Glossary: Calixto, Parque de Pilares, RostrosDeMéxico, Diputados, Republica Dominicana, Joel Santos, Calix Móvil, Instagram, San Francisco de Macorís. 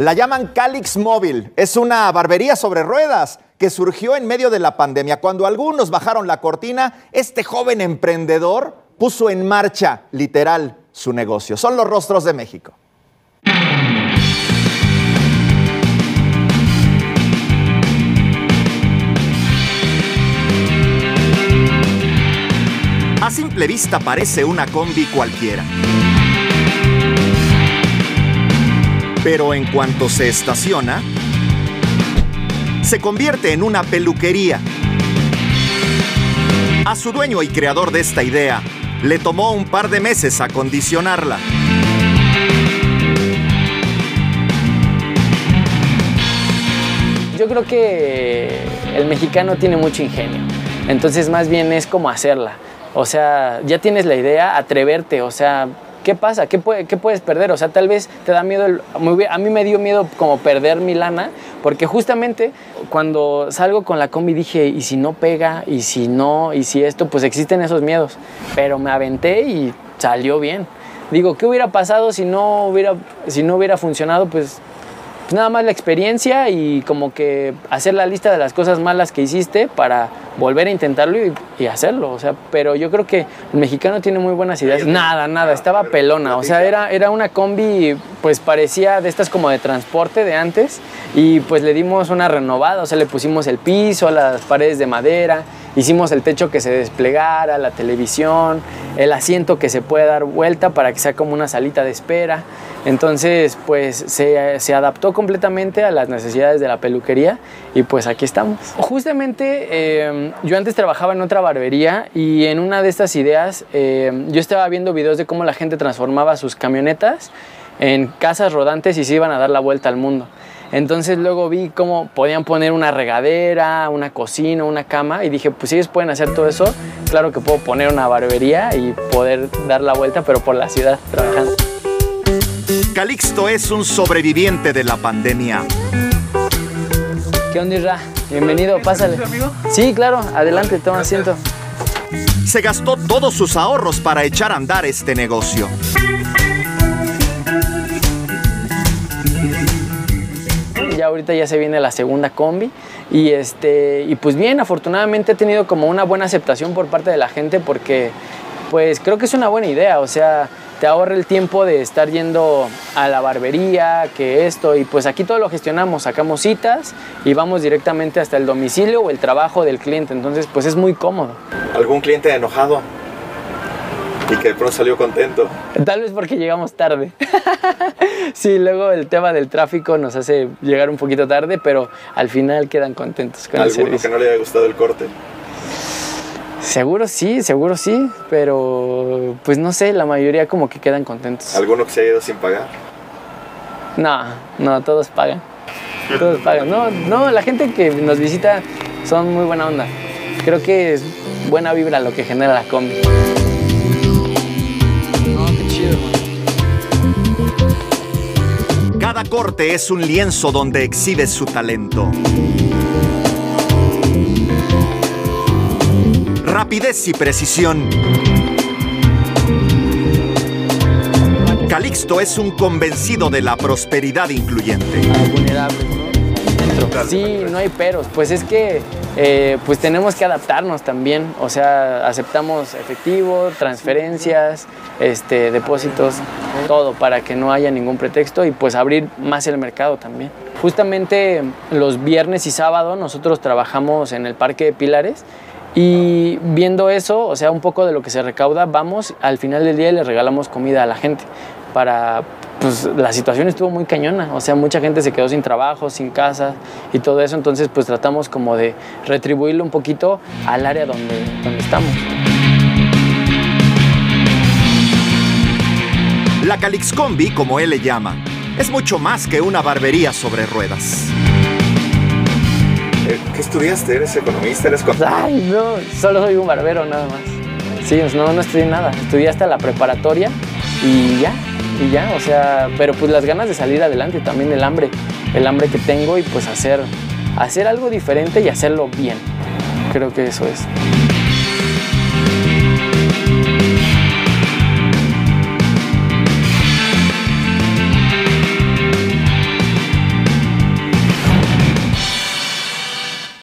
La llaman Calix Móvil. Es una barbería sobre ruedas que surgió en medio de la pandemia. Cuando algunos bajaron la cortina, este joven emprendedor puso en marcha, literal, su negocio. Son los Rostros de México. A simple vista parece una combi cualquiera. Pero en cuanto se estaciona, se convierte en una peluquería. A su dueño y creador de esta idea, le tomó un par de meses acondicionarla. Yo creo que el mexicano tiene mucho ingenio, entonces más bien es como hacerla. O sea, ya tienes la idea, atreverte, o sea, ¿qué pasa? ¿Qué puedes perder? O sea, tal vez te da miedo, a mí me dio miedo como perder mi lana, porque justamente cuando salgo con la combi dije, ¿y si no pega? ¿Y si no? ¿Y si esto? Pues existen esos miedos, pero me aventé y salió bien. Digo, ¿qué hubiera pasado si no hubiera funcionado? Pues nada más la experiencia y como que hacer la lista de las cosas malas que hiciste para volver a intentarlo y hacerlo, o sea, pero yo creo que el mexicano tiene muy buenas ideas. Nada, estaba pelona, o sea, era una combi, pues parecía de estas como de transporte de antes y pues le dimos una renovada, o sea, le pusimos el piso, las paredes de madera, hicimos el techo que se desplegara, la televisión, el asiento que se puede dar vuelta para que sea como una salita de espera. Entonces, pues se adaptó completamente a las necesidades de la peluquería y pues aquí estamos. Justamente yo antes trabajaba en otra barbería y en una de estas ideas yo estaba viendo videos de cómo la gente transformaba sus camionetas en casas rodantes y se iban a dar la vuelta al mundo. Entonces luego vi cómo podían poner una regadera, una cocina, una cama y dije, pues si ellos pueden hacer todo eso, claro que puedo poner una barbería y poder dar la vuelta, pero por la ciudad trabajando. Calixto es un sobreviviente de la pandemia. ¿Qué onda, Isra? Bienvenido, pásale. Sí, claro, adelante, toma asiento. Se gastó todos sus ahorros para echar a andar este negocio. Ya ahorita ya se viene la segunda combi y, pues bien, afortunadamente ha tenido como una buena aceptación por parte de la gente porque pues creo que es una buena idea, o sea, te ahorra el tiempo de estar yendo a la barbería, que esto, y pues aquí todo lo gestionamos, sacamos citas y vamos directamente hasta el domicilio o el trabajo del cliente, entonces pues es muy cómodo. ¿Algún cliente enojado y que de pronto salió contento? Tal vez porque llegamos tarde. Sí, luego el tema del tráfico nos hace llegar un poquito tarde, pero al final quedan contentos con el servicio. ¿Alguno que no le haya gustado el corte? Seguro sí, pero pues no sé, la mayoría como que quedan contentos. ¿Alguno que se haya ido sin pagar? No, todos pagan. Todos pagan. No, la gente que nos visita son muy buena onda. Creo que es buena vibra lo que genera la combi. No, qué chido, man. Cada corte es un lienzo donde exhibe su talento. Rapidez y precisión. Calixto es un convencido de la prosperidad incluyente. Sí, no hay peros. Pues es que pues tenemos que adaptarnos también. O sea, aceptamos efectivo, transferencias, depósitos, todo para que no haya ningún pretexto y pues abrir más el mercado también. Justamente los viernes y sábado nosotros trabajamos en el Parque de Pilares. Y viendo eso, o sea, un poco de lo que se recauda, vamos al final del día y le regalamos comida a la gente. Pues la situación estuvo muy cañona, o sea, mucha gente se quedó sin trabajo, sin casa y todo eso. Entonces, pues tratamos como de retribuirlo un poquito al área donde estamos. La Calix Combi, como él le llama, es mucho más que una barbería sobre ruedas. ¿Qué estudiaste? ¿Eres economista? ¿Eres contador? Ay, no, solo soy un barbero nada más. Sí, pues no estudié nada. Estudié hasta la preparatoria y ya, o sea, pero pues las ganas de salir adelante, también el hambre que tengo y pues hacer algo diferente y hacerlo bien. Creo que eso es.